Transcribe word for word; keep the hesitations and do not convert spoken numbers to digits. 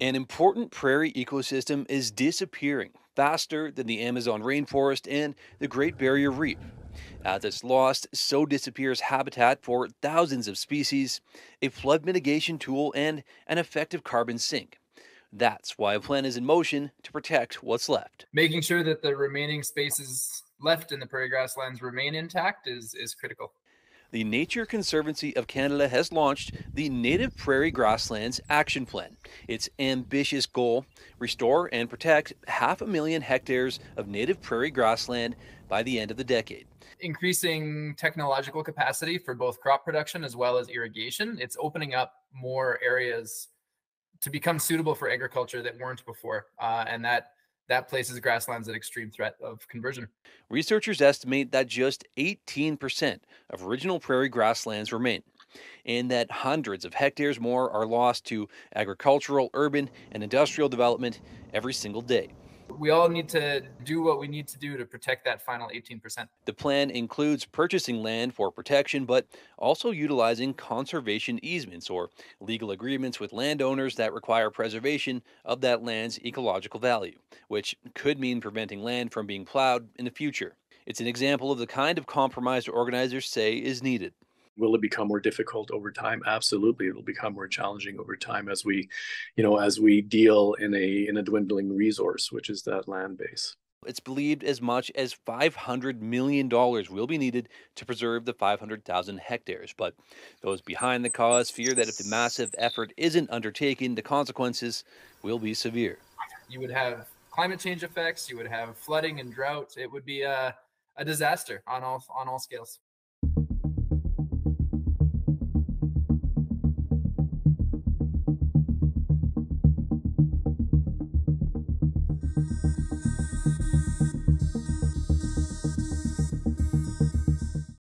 An important prairie ecosystem is disappearing faster than the Amazon rainforest and the Great Barrier Reef. As it's lost, so disappears habitat for thousands of species, a flood mitigation tool, and an effective carbon sink. That's why a plan is in motion to protect what's left. Making sure that the remaining spaces left in the prairie grasslands remain intact is, is critical. The Nature Conservancy of Canada has launched the Native Prairie Grasslands Action Plan. Its ambitious goal, restore and protect half a million hectares of native prairie grassland by the end of the decade. Increasing technological capacity for both crop production as well as irrigation. It's opening up more areas to become suitable for agriculture that weren't before, uh, and that That places grasslands at extreme threat of conversion. Researchers estimate that just eighteen percent of original prairie grasslands remain, and that hundreds of hectares more are lost to agricultural, urban, and industrial development every single day. We all need to do what we need to do to protect that final eighteen percent. The plan includes purchasing land for protection, but also utilizing conservation easements or legal agreements with landowners that require preservation of that land's ecological value, which could mean preventing land from being plowed in the future. It's an example of the kind of compromise organizers say is needed. Will it become more difficult over time? Absolutely. It'll become more challenging over time as we, you know, as we deal in a in a dwindling resource, which is that land base. It's believed as much as five hundred million dollars will be needed to preserve the five hundred thousand hectares. But those behind the cause fear that if the massive effort isn't undertaken, the consequences will be severe. You would have climate change effects. You would have flooding and drought. It would be a, a disaster on all on all scales. Thank you.